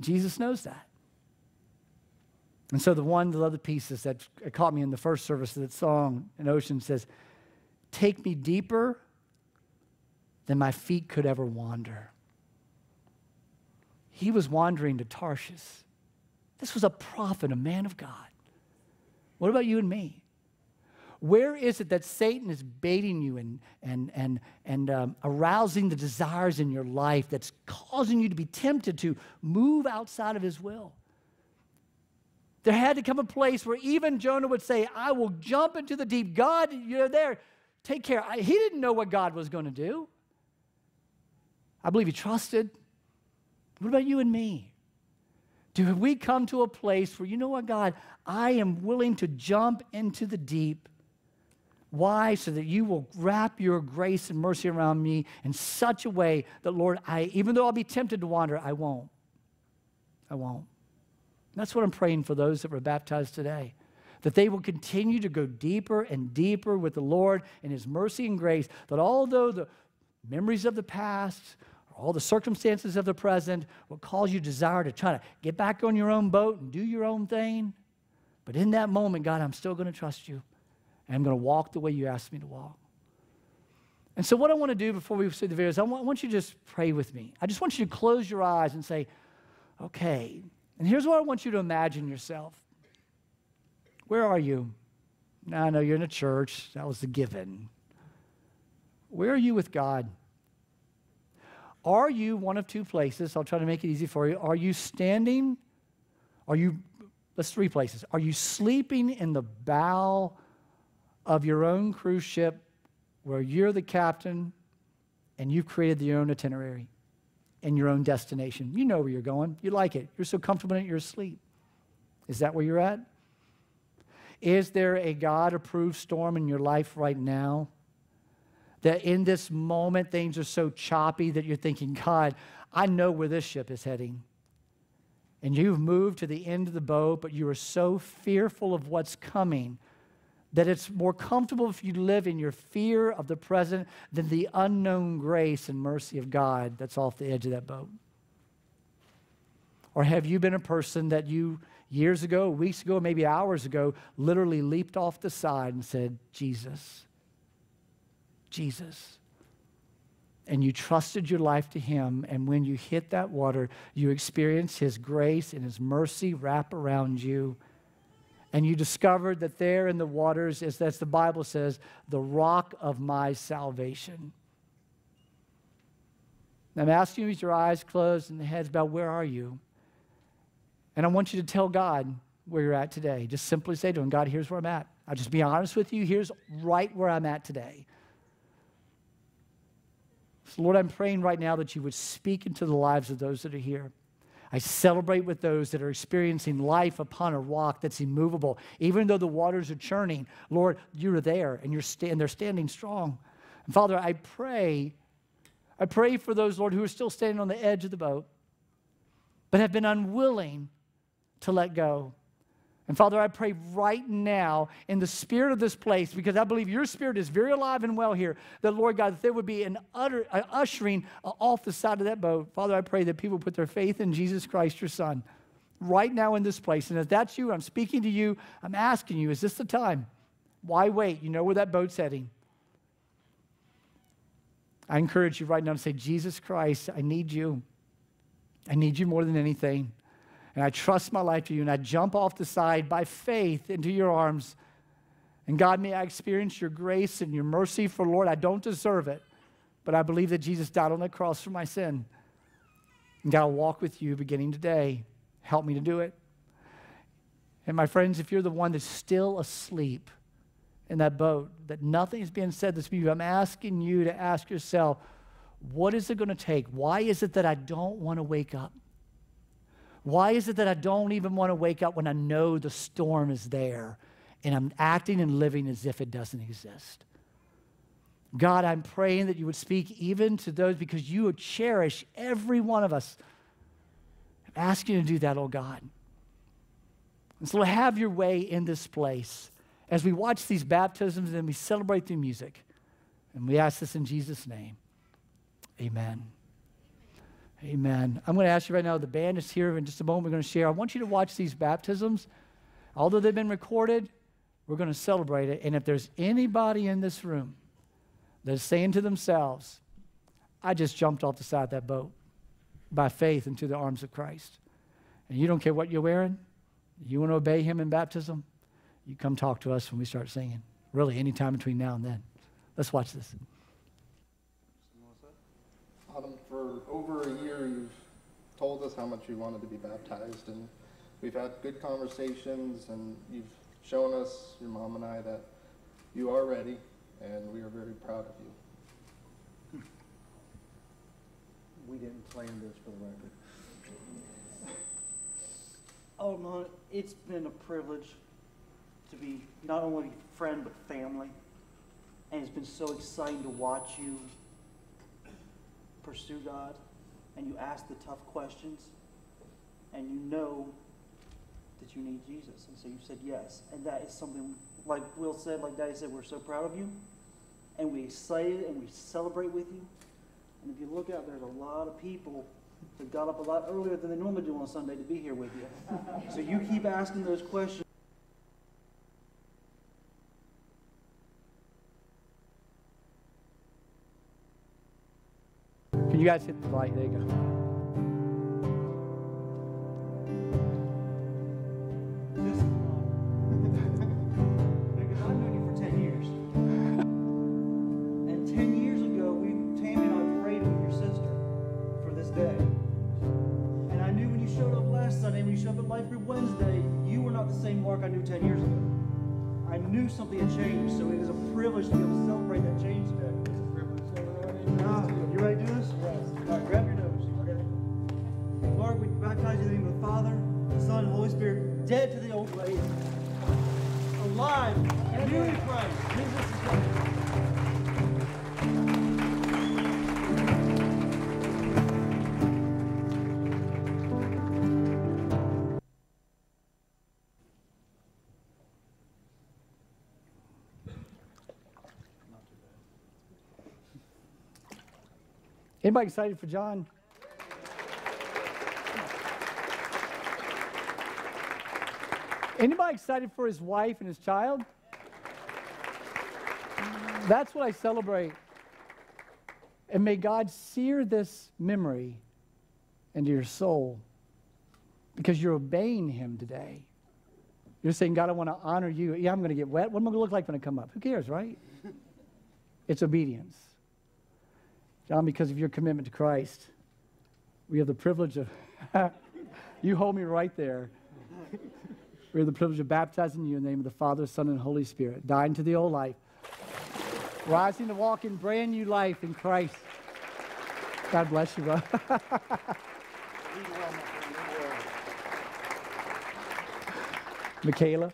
Jesus knows that. And so the one, the other pieces that caught me in the first service of that song in Ocean says, take me deeper than my feet could ever wander. He was wandering to Tarshish. This was a prophet, a man of God. What about you and me? Where is it that Satan is baiting you and, and, and, and um, arousing the desires in your life that's causing you to be tempted to move outside of his will? There had to come a place where even Jonah would say, I will jump into the deep. God, you're there. Take care. I, he didn't know what God was going to do. I believe he trusted. What about you and me? Do we come to a place where, you know what, God, I am willing to jump into the deep. Why? So that you will wrap your grace and mercy around me in such a way that, Lord, I, even though I'll be tempted to wander, I won't. I won't. That's what I'm praying for those that were baptized today, that they will continue to go deeper and deeper with the Lord and his mercy and grace, that although the memories of the past, all the circumstances of the present will cause you desire to try to get back on your own boat and do your own thing, but in that moment, God, I'm still going to trust you, and I'm going to walk the way you asked me to walk. And so what I want to do before we see the videos, I want you to just pray with me. I just want you to close your eyes and say, okay. And here's what I want you to imagine yourself. Where are you? Now, I know you're in a church. That was the given. Where are you with God? Are you one of two places? I'll try to make it easy for you. Are you standing? Are you, that's three places. Are you sleeping in the bow of your own cruise ship where you're the captain and you've created your own itinerary? And your own destination. You know where you're going. You like it. You're so comfortable in it, you're asleep. Is that where you're at? Is there a God-approved storm in your life right now? That in this moment, things are so choppy that you're thinking, God, I know where this ship is heading. And you've moved to the end of the boat, but you are so fearful of what's coming that it's more comfortable if you live in your fear of the present than the unknown grace and mercy of God that's off the edge of that boat? Or have you been a person that you, years ago, weeks ago, maybe hours ago, literally leaped off the side and said, Jesus, Jesus. And you trusted your life to him, and when you hit that water, you experienced his grace and his mercy wrap around you. And you discovered that there in the waters is, as the Bible says, the rock of my salvation. Now I'm asking you with your eyes closed and the heads bowed, where are you? And I want you to tell God where you're at today. Just simply say to him, God, here's where I'm at. I'll just be honest with you. Here's right where I'm at today. So Lord, I'm praying right now that you would speak into the lives of those that are here. I celebrate with those that are experiencing life upon a rock that's immovable. Even though the waters are churning, Lord, you're there, and, you're sta and they're standing strong. And Father, I pray, I pray for those, Lord, who are still standing on the edge of the boat, but have been unwilling to let go. And Father, I pray right now in the spirit of this place, because I believe your spirit is very alive and well here, that, Lord God, that there would be an utter, uh, ushering uh, off the side of that boat. Father, I pray that people put their faith in Jesus Christ, your Son, right now in this place. And if that's you, I'm speaking to you, I'm asking you, is this the time? Why wait? You know where that boat's heading. I encourage you right now to say, Jesus Christ, I need you. I need you more than anything. And I trust my life to you, and I jump off the side by faith into your arms. And God, may I experience your grace and your mercy, for Lord, I don't deserve it, but I believe that Jesus died on the cross for my sin. And God, I'll walk with you beginning today. Help me to do it. And my friends, if you're the one that's still asleep in that boat, that nothing is being said this morning, I'm asking you to ask yourself, what is it going to take? Why is it that I don't want to wake up? Why is it that I don't even want to wake up when I know the storm is there and I'm acting and living as if it doesn't exist? God, I'm praying that you would speak even to those, because you would cherish every one of us. I'm asking you to do that, oh God. And so have your way in this place as we watch these baptisms and we celebrate through music. And we ask this in Jesus' name. Amen. Amen. I'm going to ask you right now, the band is here in just a moment. We're going to share. I want you to watch these baptisms. Although they've been recorded, we're going to celebrate it. And if there's anybody in this room that's saying to themselves, I just jumped off the side of that boat by faith into the arms of Christ, and you don't care what you're wearing, you want to obey him in baptism, you come talk to us when we start singing. Really, any time between now and then. Let's watch this. For over a year, you've told us how much you wanted to be baptized, and we've had good conversations, and you've shown us, your mom and I, that you are ready, and we are very proud of you. We didn't plan this, for the record. Oh, Mom, it's been a privilege to be not only friend, but family, and it's been so exciting to watch you pursue God, and you ask the tough questions, and you know that you need Jesus, and so you said yes, and that is something, like Will said, like Daddy said, we're so proud of you, and we're excited, and we celebrate with you. And if you look out, there's a lot of people that got up a lot earlier than they normally do on Sunday to be here with you, so you keep asking those questions. You guys hit the light, there you go. This is because I've known you for ten years. And ten years ago, we Tammy and I prayed with your sister for this day. And I knew when you showed up last Sunday, when you showed up at Life Group Wednesday, you were not the same Mark I knew ten years ago. I knew something had changed, so it is a privilege to be able to celebrate that change today. It's a privilege. Ah, you ready to do this? All right, grab your nose, okay? Lord, we baptize you in the name of the Father, the Son, and the Holy Spirit, dead to the old ways, alive, new in Christ. Jesus is dead. Anybody excited for John? Anybody excited for his wife and his child? That's what I celebrate. And may God sear this memory into your soul, because you're obeying him today. You're saying, God, I want to honor you. Yeah, I'm going to get wet. What am I going to look like when I come up? Who cares, right? It's obedience. John, because of your commitment to Christ, we have the privilege of, you hold me right there. We have the privilege of baptizing you in the name of the Father, Son, and Holy Spirit, dying to the old life, rising to walk in brand new life in Christ. God bless you, bro. Michaela.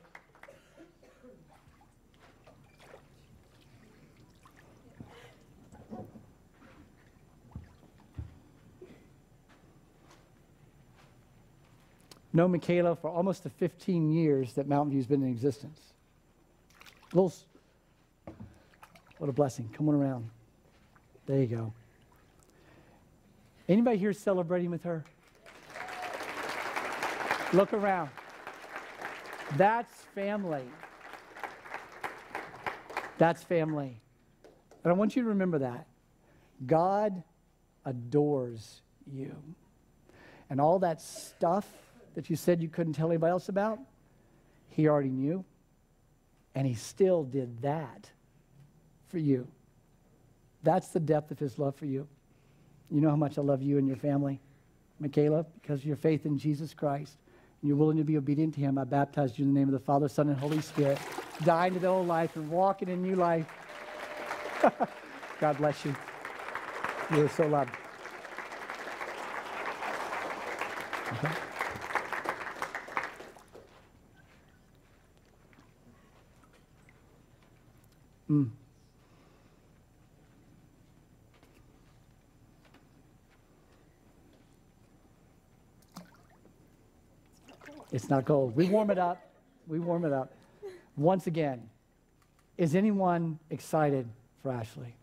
know Michaela for almost the fifteen years that Mountain View's been in existence. Little, what a blessing. Come on around. There you go. Anybody here celebrating with her? Look around. That's family. That's family. And I want you to remember that. God adores you. And all that stuff that you said you couldn't tell anybody else about, he already knew. And he still did that for you. That's the depth of his love for you. You know how much I love you and your family, Michaela, because of your faith in Jesus Christ. And you're willing to be obedient to him. I baptized you in the name of the Father, Son, and Holy Spirit, dying to the old life and walking in new life. God bless you. You are so loved. Okay. Mm. It's not cold. We warm it up. We warm it up. Once again, is anyone excited for Ashley?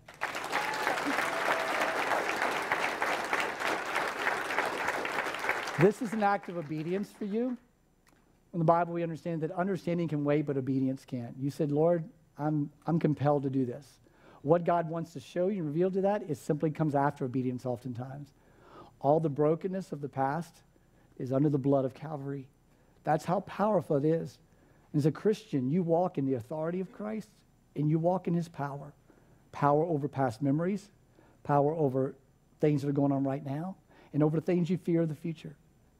This is an act of obedience for you. In the Bible, we understand that understanding can wait, but obedience can't. You said, Lord, I'm, I'm compelled to do this. What God wants to show you and reveal to that, it simply comes after obedience oftentimes. All the brokenness of the past is under the blood of Calvary. That's how powerful it is. As a Christian, you walk in the authority of Christ, and you walk in his power. Power over past memories, power over things that are going on right now, and over things you fear of the future.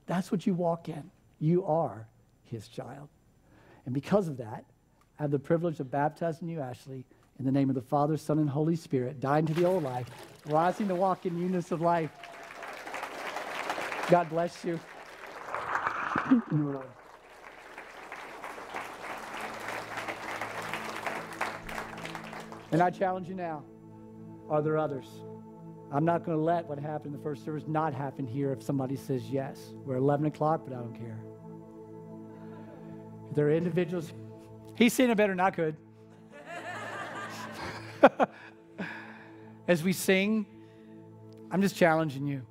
That's what you walk in. You are his child. And because of that, I have the privilege of baptizing you, Ashley, in the name of the Father, Son, and Holy Spirit, dying to the old life, rising to walk in newness of life. God bless you. And I challenge you now, are there others? I'm not going to let what happened in the first service not happen here if somebody says yes. We're eleven o'clock, but I don't care. If there are individuals, he's seen it better than I could. As we sing, I'm just challenging you.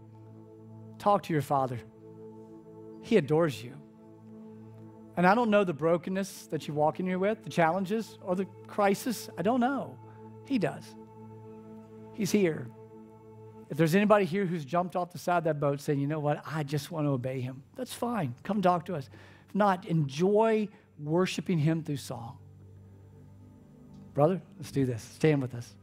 Talk to your Father. He adores you. And I don't know the brokenness that you walk in here with, the challenges or the crisis. I don't know. He does. He's here. If there's anybody here who's jumped off the side of that boat saying, you know what, I just want to obey him, that's fine. Come talk to us. If not, enjoy worshiping him through song. Brother, let's do this. Stand with us.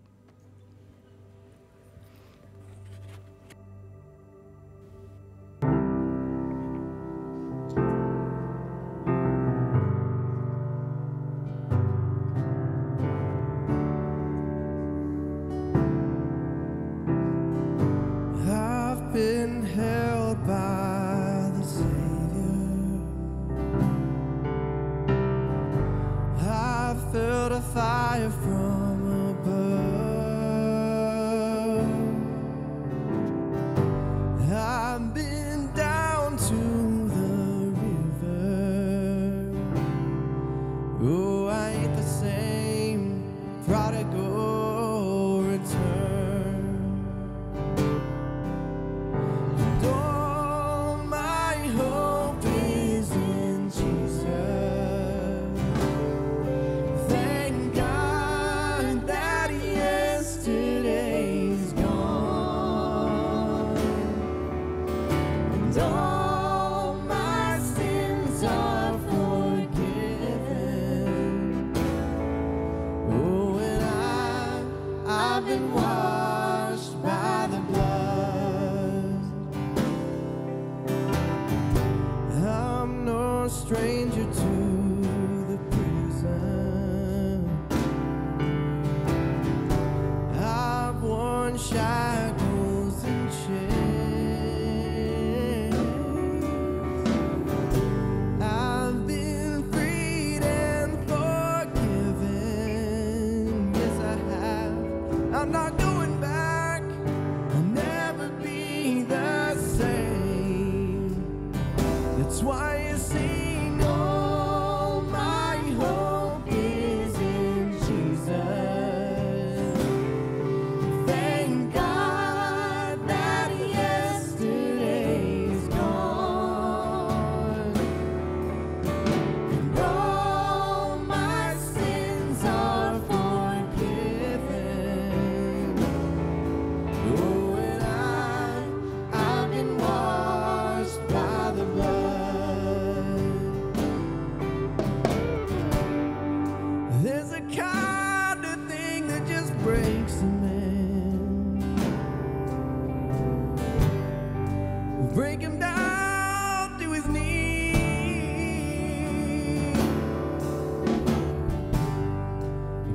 break him down to his knees.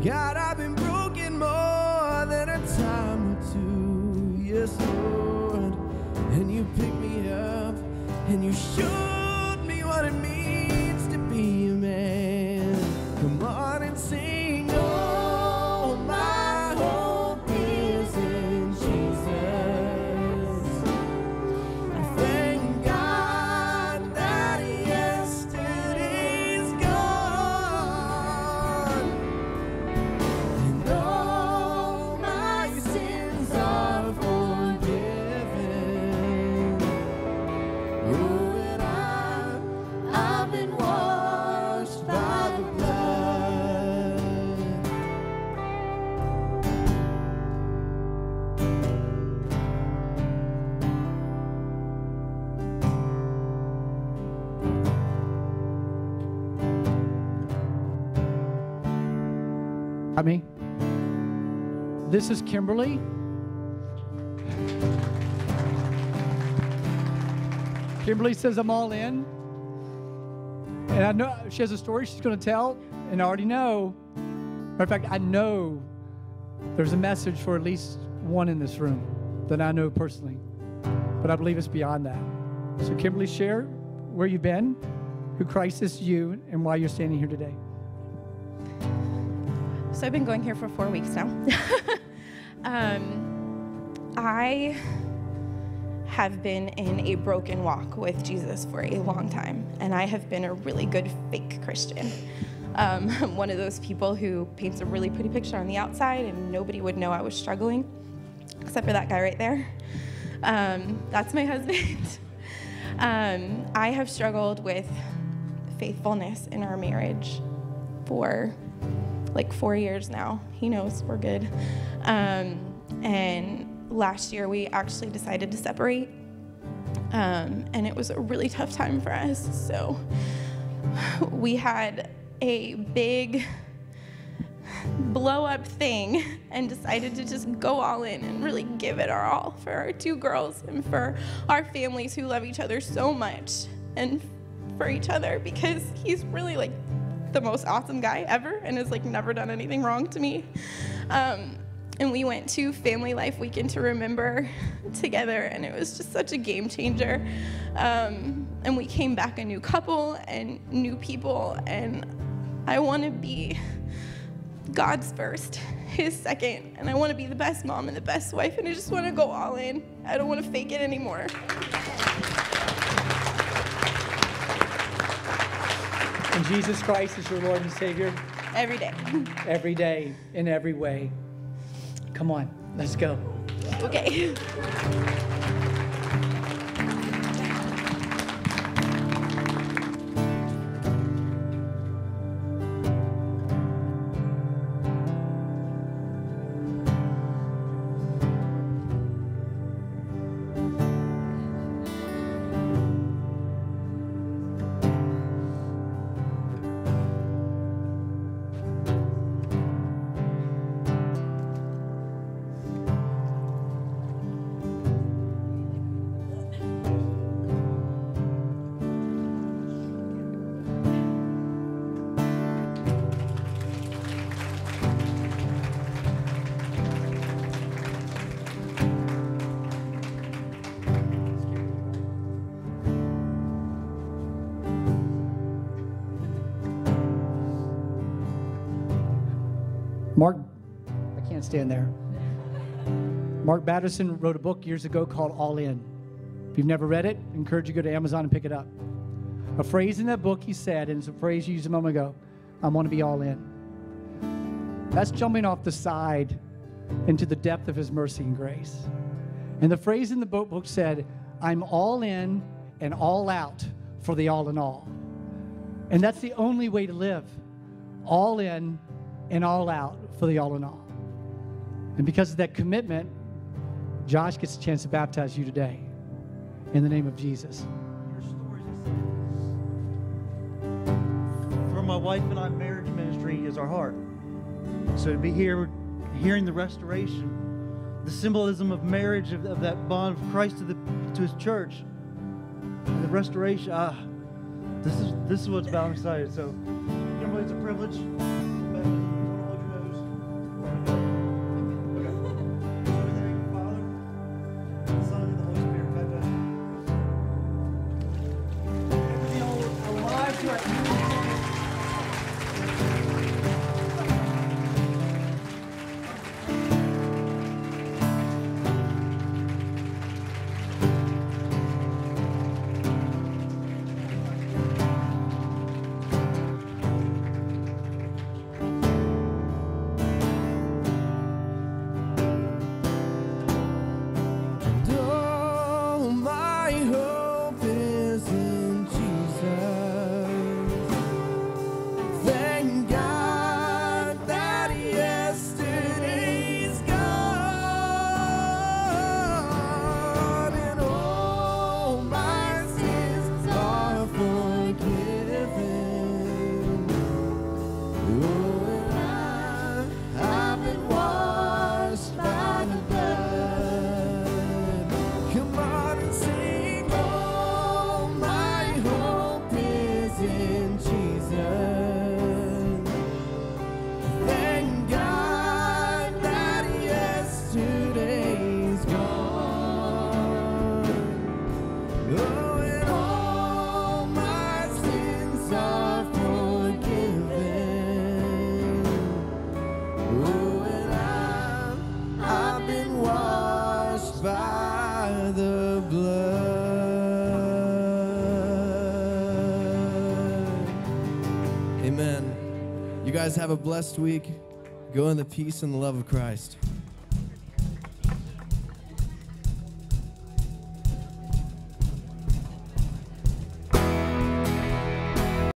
God, I've been broken more than a time or two, yes, Lord. And you picked me up, and you showed me what it means to be a man. Come on and sing. Me. This is Kimberly. Kimberly says, I'm all in. And I know she has a story she's going to tell, and I already know. Matter of fact, I know there's a message for at least one in this room that I know personally. But I believe it's beyond that. So Kimberly, share where you've been, who Christ is to you, and why you're standing here today. So I've been going here for four weeks now. um, I have been in a broken walk with Jesus for a long time, and I have been a really good fake Christian. Um, I'm one of those people who paints a really pretty picture on the outside, and nobody would know I was struggling, except for that guy right there. Um, that's my husband. um, I have struggled with faithfulness in our marriage for like four years now. He knows we're good. Um, and last year we actually decided to separate. Um, and it was a really tough time for us. So we had a big blow up thing and decided to just go all in and really give it our all for our two girls and for our families who love each other so much and for each other, because he's really like the most awesome guy ever and has like never done anything wrong to me. Um, and we went to Family Life Weekend to Remember together, and it was just such a game changer. Um, and we came back a new couple and new people, and I want to be God's first, his second, and I want to be the best mom and the best wife, and I just want to go all in. I don't want to fake it anymore. Jesus Christ is your Lord and Savior? Every day. Every day, in every way. Come on, let's go. Okay. Mark, I can't stand there. Mark Batterson wrote a book years ago called All In. If you've never read it, I encourage you to go to Amazon and pick it up. A phrase in that book he said, and it's a phrase you used a moment ago, I want to be all in. That's jumping off the side into the depth of his mercy and grace. And the phrase in the boat book said, I'm all in and all out for the all in all. And that's the only way to live. All in and all out for the all in all. And because of that commitment, Josh gets a chance to baptize you today in the name of Jesus. Your story is for my wife and I, marriage ministry is our heart. So to be here, hearing the restoration, the symbolism of marriage, of, of that bond of Christ to, the, to his church, and the restoration. Ah, this is this is what's about. I'm excited. So, you know, it's a privilege. Have a blessed week. Go in the peace and the love of Christ.